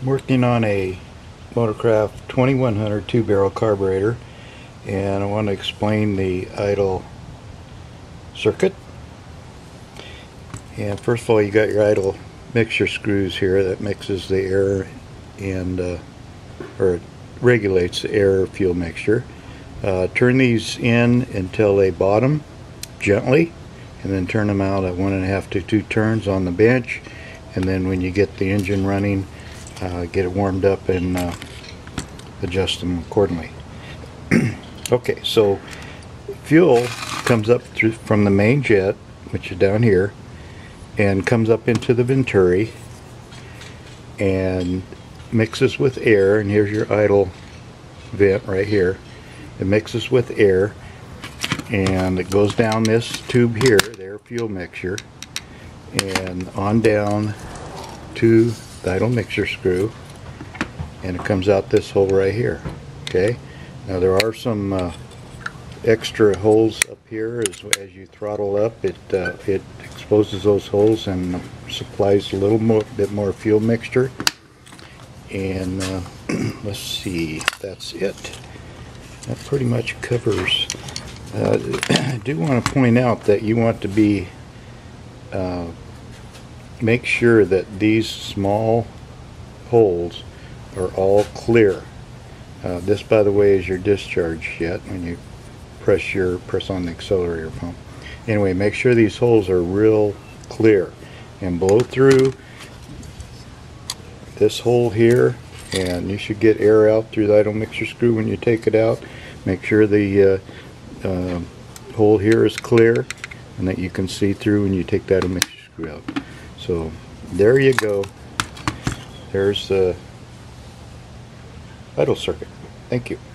I'm working on a Motorcraft 2100 2-barrel carburetor, and I want to explain the idle circuit. And first of all, you got your idle mixture screws here that mixes the air and or regulates the air fuel mixture. Turn these in until they bottom gently, and then turn them out at 1.5 to 2 turns on the bench. And then when you get the engine running, get it warmed up and adjust them accordingly. Okay, so fuel comes up through from the main jet, which is down here, and comes up into the venturi and mixes with air. And here's your idle vent right here. It mixes with air and it goes down this tube here, the air fuel mixture, and on down to the idle mixture screw, and it comes out this hole right here. Okay, now there are some extra holes up here. As you throttle up, it exposes those holes and supplies a little more, bit more fuel mixture. And let's see, that's it. That pretty much covers. I do want to point out that you want to be make sure that these small holes are all clear. This, by the way, is your discharge jet when you press on the accelerator pump. Anyway, make sure these holes are real clear and blow through this hole here, and you should get air out through the idle mixture screw when you take it out. Make sure the hole here is clear and that you can see through when you take that idle mixture screw out. So there you go. There's the idle circuit. Thank you.